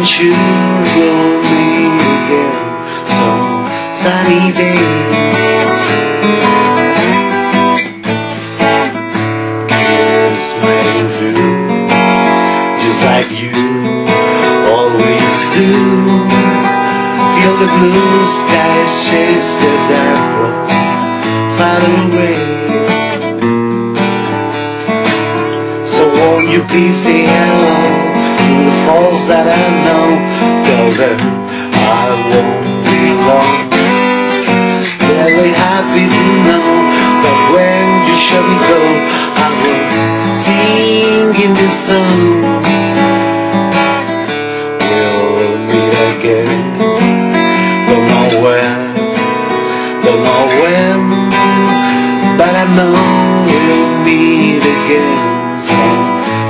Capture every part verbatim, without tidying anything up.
and you will meet again some sunny day. Kiss my view, just like you always do. Feel the blue sky chase the dark clouds far away. Won't you please say hello to the falls that I know? Tell them I won't be long. Very happy to know that when you shall me go, I was singing this song. We'll meet again, don't know when, don't know when, but I know we'll meet again some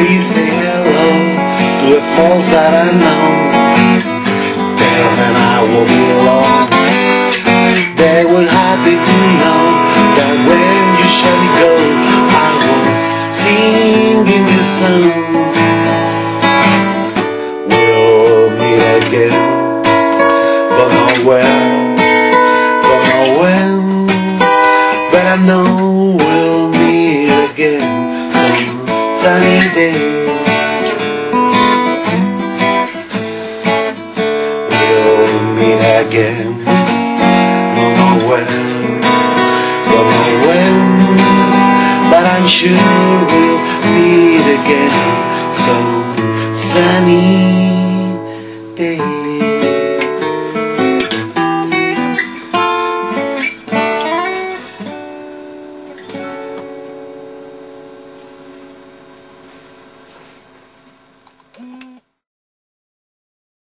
Please say hello to the falls that I know. Tell them I will be alone. They will happy to know that when you shall go, I was singing this song. We'll meet again, don't know when, don't know when, but I know we'll meet again. Sunny day. We'll meet again, don't know when, don't know when, but I'm sure we'll meet again some sunny day.